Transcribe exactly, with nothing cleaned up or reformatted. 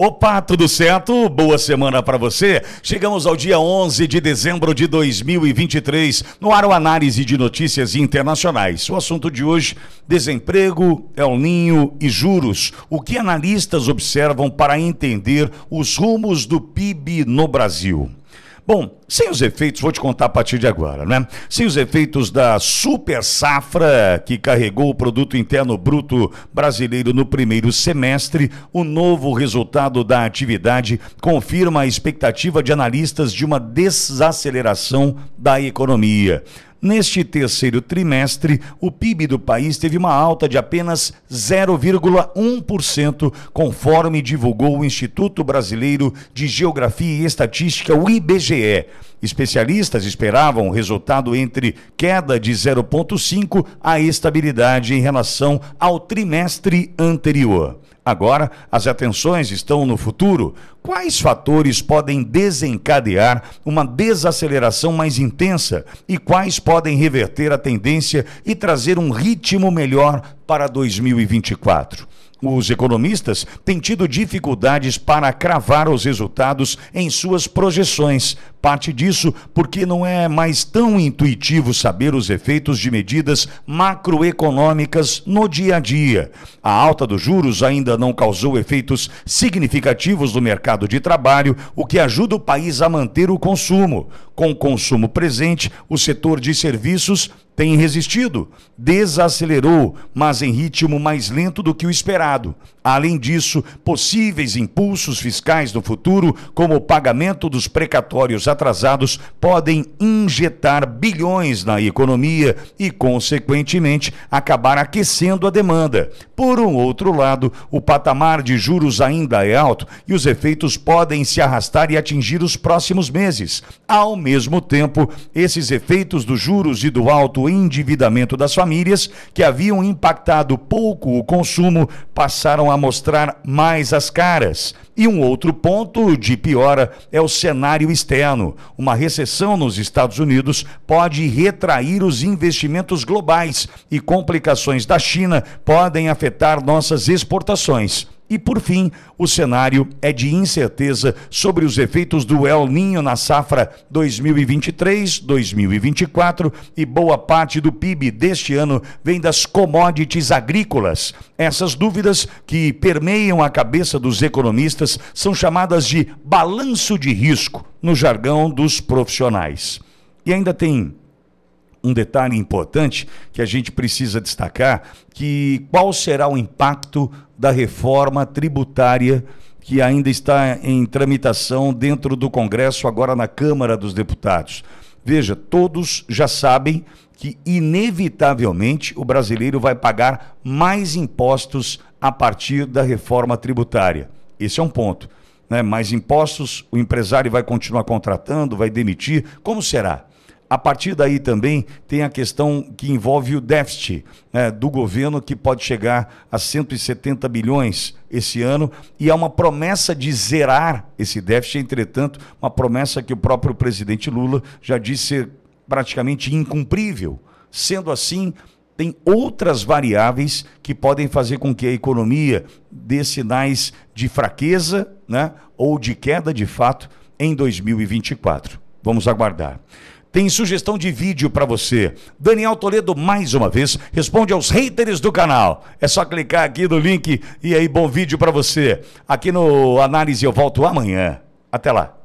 Opa, tudo certo? Boa semana para você. Chegamos ao dia onze de dezembro de dois mil e vinte e três no Aro Análise de Notícias Internacionais. O assunto de hoje, desemprego, El Niño e juros. O que analistas observam para entender os rumos do P I B no Brasil? Bom, sem os efeitos, vou te contar a partir de agora, né? Sem os efeitos da super safra que carregou o produto interno bruto brasileiro no primeiro semestre, o novo resultado da atividade confirma a expectativa de analistas de uma desaceleração da economia. Neste terceiro trimestre, o P I B do país teve uma alta de apenas zero vírgula um por cento, conforme divulgou o Instituto Brasileiro de Geografia e Estatística, o I B G E. Especialistas esperavam um resultado entre queda de zero vírgula cinco por cento a estabilidade em relação ao trimestre anterior. Agora, as atenções estão no futuro. Quais fatores podem desencadear uma desaceleração mais intensa e quais podem reverter a tendência e trazer um ritmo melhor para dois mil e vinte e quatro? Os economistas têm tido dificuldades para cravar os resultados em suas projeções. Parte disso porque não é mais tão intuitivo saber os efeitos de medidas macroeconômicas no dia a dia. A alta dos juros ainda não causou efeitos significativos no mercado de trabalho, o que ajuda o país a manter o consumo. Com o consumo presente, o setor de serviços tem resistido, desacelerou, mas em ritmo mais lento do que o esperado. Além disso, possíveis impulsos fiscais no futuro, como o pagamento dos precatórios atrasados, podem injetar bilhões na economia e, consequentemente, acabar aquecendo a demanda. Por um outro lado, o patamar de juros ainda é alto e os efeitos podem se arrastar e atingir os próximos meses. Ao mesmo tempo, esses efeitos dos juros e do alto endividamento das famílias, que haviam impactado pouco o consumo, passaram a mostrar mais as caras. E um outro ponto de piora é o cenário externo. Uma recessão nos Estados Unidos pode retrair os investimentos globais e complicações da China podem afetar nossas exportações. E, por fim, o cenário é de incerteza sobre os efeitos do El Niño na safra dois mil e vinte e três dois mil e vinte e quatro e boa parte do P I B deste ano vem das commodities agrícolas. Essas dúvidas que permeiam a cabeça dos economistas são chamadas de balanço de risco, no jargão dos profissionais. E ainda tem um detalhe importante que a gente precisa destacar, que qual será o impacto da reforma tributária que ainda está em tramitação dentro do Congresso, agora na Câmara dos Deputados. Veja, todos já sabem que, inevitavelmente, o brasileiro vai pagar mais impostos a partir da reforma tributária. Esse é um ponto, né? Mais impostos, o empresário vai continuar contratando, vai demitir, como será? A partir daí também tem a questão que envolve o déficit, né, do governo, que pode chegar a cento e setenta bilhões esse ano, e há uma promessa de zerar esse déficit, entretanto, uma promessa que o próprio presidente Lula já disse ser praticamente incumprível. Sendo assim, tem outras variáveis que podem fazer com que a economia dê sinais de fraqueza, né, ou de queda de fato em dois mil e vinte e quatro. Vamos aguardar. Tem sugestão de vídeo para você. Daniel Toledo, mais uma vez, responde aos haters do canal. É só clicar aqui no link e aí, bom vídeo para você. Aqui no Análise eu volto amanhã. Até lá.